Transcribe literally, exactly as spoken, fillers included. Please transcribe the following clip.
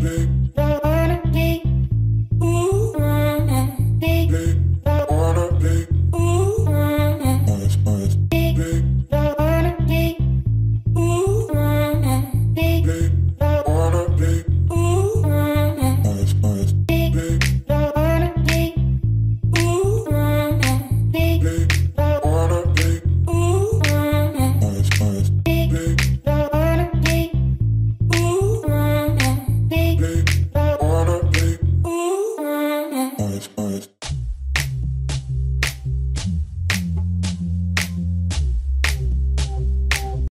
baby.